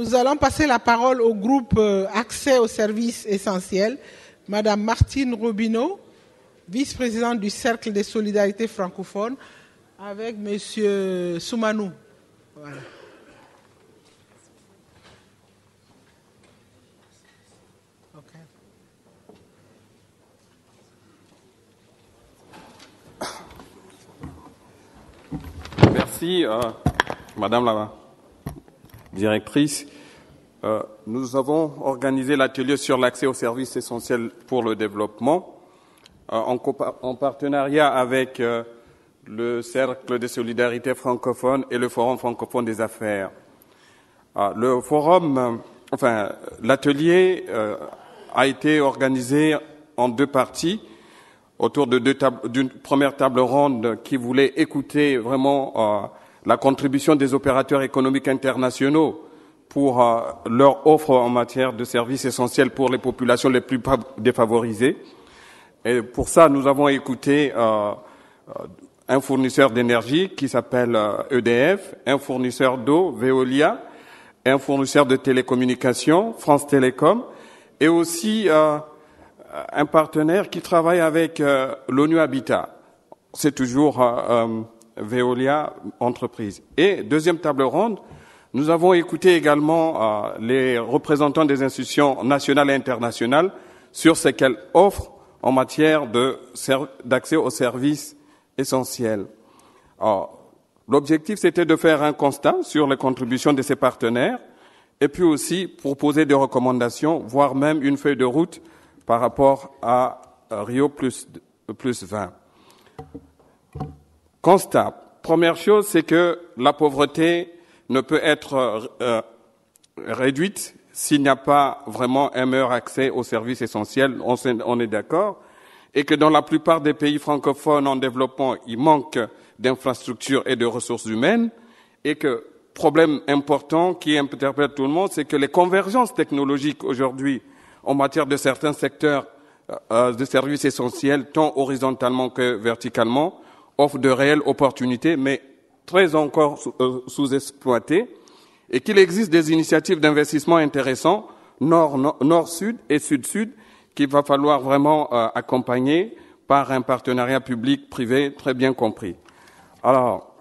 Nous allons passer la parole au groupe Accès aux services essentiels. Madame Martine Robineau, vice-présidente du Cercle des solidarités francophones, avec Monsieur Soumanou. Voilà. Okay. Merci, Madame la Directrice. Nous avons organisé l'atelier sur l'accès aux services essentiels pour le développement en partenariat avec le Cercle des solidarités francophones et le Forum francophone des affaires. L'atelier a été organisé en deux parties autour de d'une première table ronde qui voulait écouter vraiment la contribution des opérateurs économiques internationaux pour leur offre en matière de services essentiels pour les populations les plus défavorisées. Et pour ça, nous avons écouté un fournisseur d'énergie qui s'appelle EDF, un fournisseur d'eau, Veolia, un fournisseur de télécommunications, France Télécom, et aussi un partenaire qui travaille avec l'ONU Habitat. C'est toujours Veolia Entreprises. Et deuxième table ronde, nous avons écouté également les représentants des institutions nationales et internationales sur ce qu'elles offrent en matière d'accès aux services essentiels. L'objectif, c'était de faire un constat sur les contributions de ces partenaires et puis aussi proposer des recommandations, voire même une feuille de route par rapport à Rio+20. Constat. Première chose, c'est que la pauvreté ne peut être réduite s'il n'y a pas vraiment un meilleur accès aux services essentiels, on est d'accord, et que dans la plupart des pays francophones en développement, il manque d'infrastructures et de ressources humaines, et que problème important qui interpelle tout le monde, c'est que les convergences technologiques aujourd'hui en matière de certains secteurs de services essentiels, tant horizontalement que verticalement, offrent de réelles opportunités, mais très encore sous-exploitées, et qu'il existe des initiatives d'investissement intéressants, nord-sud et sud-sud, qu'il va falloir vraiment accompagner par un partenariat public-privé très bien compris. Alors,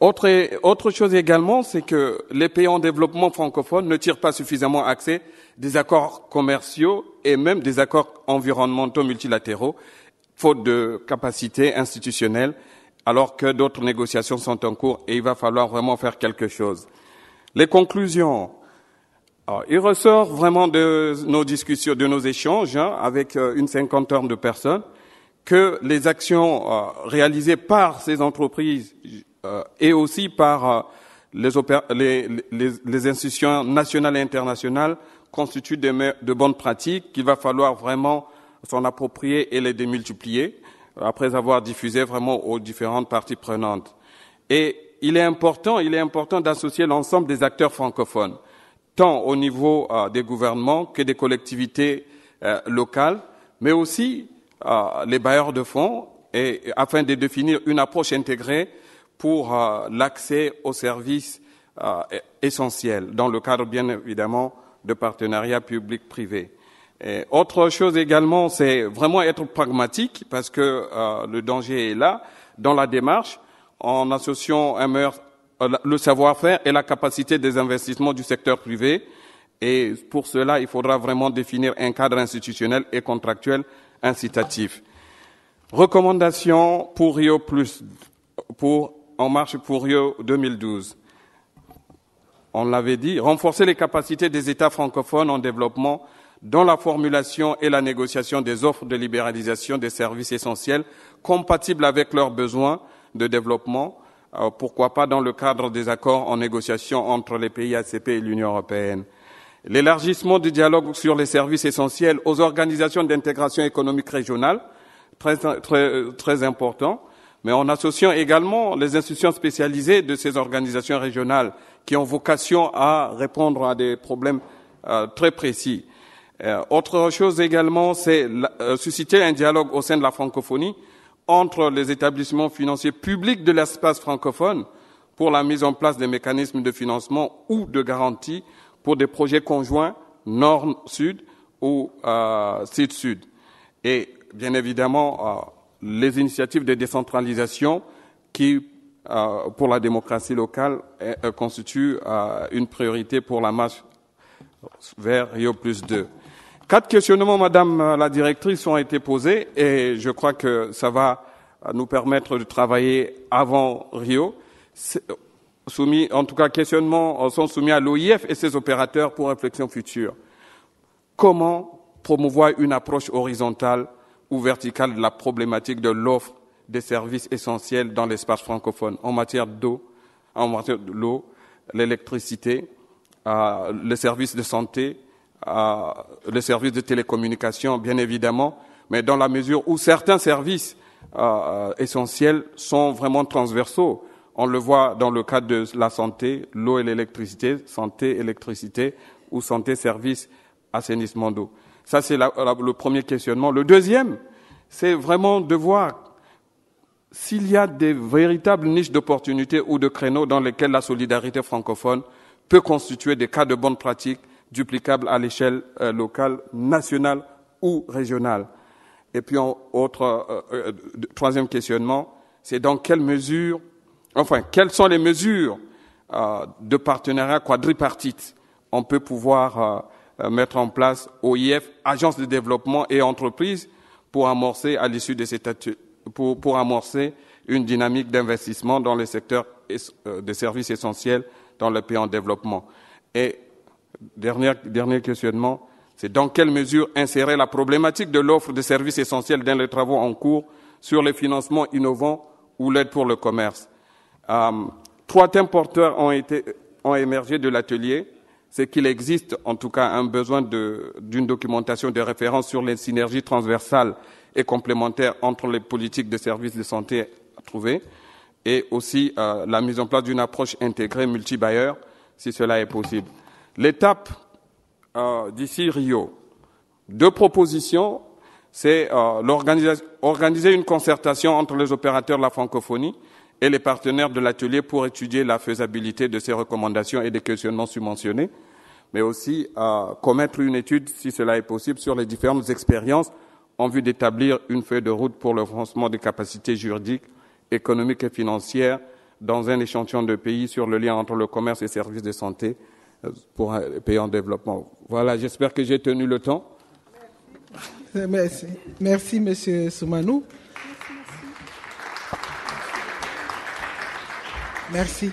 autre chose également, c'est que les pays en développement francophone ne tirent pas suffisamment accès des accords commerciaux et même des accords environnementaux multilatéraux, faute de capacité institutionnelle, alors que d'autres négociations sont en cours et il va falloir vraiment faire quelque chose. Les conclusions. Alors, il ressort vraiment de nos discussions, de nos échanges avec une cinquantaine de personnes que les actions réalisées par ces entreprises et aussi par les institutions nationales et internationales constituent de bonnes pratiques qu'il va falloir vraiment s'en approprier et les démultiplier, après avoir diffusé vraiment aux différentes parties prenantes. Et il est important d'associer l'ensemble des acteurs francophones, tant au niveau des gouvernements que des collectivités locales, mais aussi les bailleurs de fonds, et afin de définir une approche intégrée pour l'accès aux services essentiels, dans le cadre bien évidemment de partenariats publics-privés. Et autre chose également, c'est vraiment être pragmatique, parce que le danger est là, dans la démarche, en associant le savoir-faire et la capacité des investissements du secteur privé. Et pour cela, il faudra vraiment définir un cadre institutionnel et contractuel incitatif. Recommandations pour En marche pour Rio 2012. On l'avait dit, renforcer les capacités des États francophones en développement dans la formulation et la négociation des offres de libéralisation des services essentiels compatibles avec leurs besoins de développement, pourquoi pas dans le cadre des accords en négociation entre les pays ACP et l'Union européenne. L'élargissement du dialogue sur les services essentiels aux organisations d'intégration économique régionale, très, très, très important, mais en associant également les institutions spécialisées de ces organisations régionales qui ont vocation à répondre à des problèmes très précis. Autre chose également, c'est susciter un dialogue au sein de la francophonie entre les établissements financiers publics de l'espace francophone pour la mise en place des mécanismes de financement ou de garantie pour des projets conjoints Nord-Sud ou Sud-Sud. Et bien évidemment, les initiatives de décentralisation qui, pour la démocratie locale, constituent une priorité pour la marche vers Rio+2. 4 questionnements, Madame la Directrice, ont été posés et je crois que ça va nous permettre de travailler avant Rio. Soumis, en tout cas, questionnements sont soumis à l'OIF et ses opérateurs pour réflexion future. Comment promouvoir une approche horizontale ou verticale de la problématique de l'offre des services essentiels dans l'espace francophone en matière d'eau, en matière de l'eau, l'électricité, les services de santé, les services de télécommunication, bien évidemment, mais dans la mesure où certains services essentiels sont vraiment transversaux. On le voit dans le cadre de la santé, l'eau et l'électricité, santé, électricité ou santé, services, assainissement d'eau. Ça, c'est le premier questionnement. Le deuxième, c'est vraiment de voir s'il y a des véritables niches d'opportunités ou de créneaux dans lesquels la solidarité francophone peut constituer des cas de bonnes pratiques duplicables à l'échelle locale, nationale ou régionale. Et puis, troisième questionnement, c'est dans quelle mesure... Enfin, quelles sont les mesures de partenariat quadripartite on peut pouvoir mettre en place OIF, agences de développement et entreprises pour amorcer à l'issue de cette pour amorcer une dynamique d'investissement dans les secteurs des services essentiels dans le pays en développement. Et dernier questionnement, c'est dans quelle mesure insérer la problématique de l'offre de services essentiels dans les travaux en cours sur les financements innovants ou l'aide pour le commerce. 3 thèmes porteurs ont émergé de l'atelier. C'est qu'il existe en tout cas un besoin d'une documentation de référence sur les synergies transversales et complémentaires entre les politiques de services de santé à trouver et aussi la mise en place d'une approche intégrée multi-bailleur, si cela est possible. L'étape d'ici Rio, 2 propositions, c'est organiser une concertation entre les opérateurs de la francophonie et les partenaires de l'atelier pour étudier la faisabilité de ces recommandations et des questionnements subventionnés, mais aussi commettre une étude, si cela est possible, sur les différentes expériences en vue d'établir une feuille de route pour le renforcement des capacités juridiques, économiques et financières dans un échantillon de pays sur le lien entre le commerce et les services de santé pour les pays en développement. Voilà, j'espère que j'ai tenu le temps. Merci. Merci, Monsieur Soumanou. Merci.